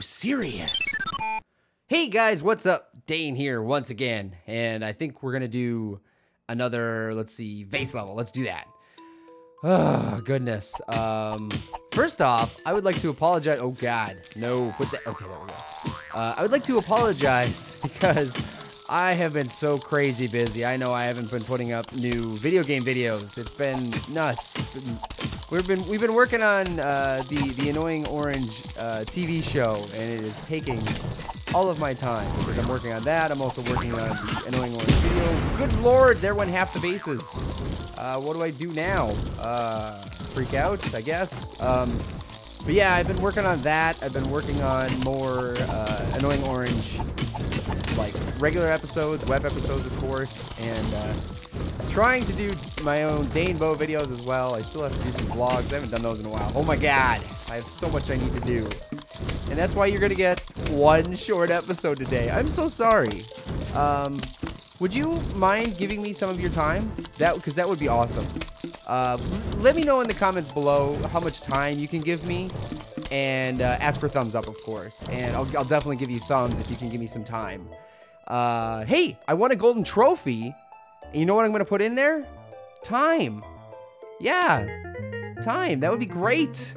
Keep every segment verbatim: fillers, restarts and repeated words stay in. so serious. Hey guys, what's up? Dane here once again, and I think we're gonna do another, let's see, vase level. Let's do that. Oh, goodness. Um, first off, I would like to apologize. Oh, God. No, put that. Okay, there we go. Uh, I would like to apologize because I have been so crazy busy. I know I haven't been putting up new video game videos. It's been nuts. We've been we've been working on uh, the the Annoying Orange uh, T V show, and it is taking all of my time because I'm working on that. I'm also working on the Annoying Orange video. Good lord, there went half the bases. Uh, what do I do now? Uh, freak out, I guess. Um, but yeah, I've been working on that. I've been working on more uh, Annoying Orange, like regular episodes, web episodes, of course, and uh, trying to do my own Daneboe videos as well. I still have to do some vlogs. I haven't done those in a while. Oh my god, I have so much I need to do. And that's why you're gonna get one short episode today. I'm so sorry. Um, would you mind giving me some of your time? That, because that would be awesome. Uh, let me know in the comments below how much time you can give me, and uh, ask for thumbs up, of course. And I'll, I'll definitely give you thumbs if you can give me some time. Uh, hey, I won a golden trophy. And you know what I'm gonna put in there? Time. Yeah, time. That would be great.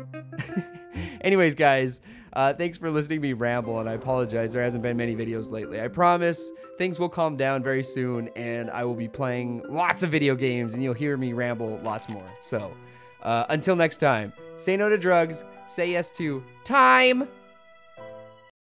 Anyways, guys, uh, thanks for listening to me ramble, and I apologize. There hasn't been many videos lately. I promise things will calm down very soon, and I will be playing lots of video games, and you'll hear me ramble lots more. So, uh, until next time, say no to drugs, say yes to time.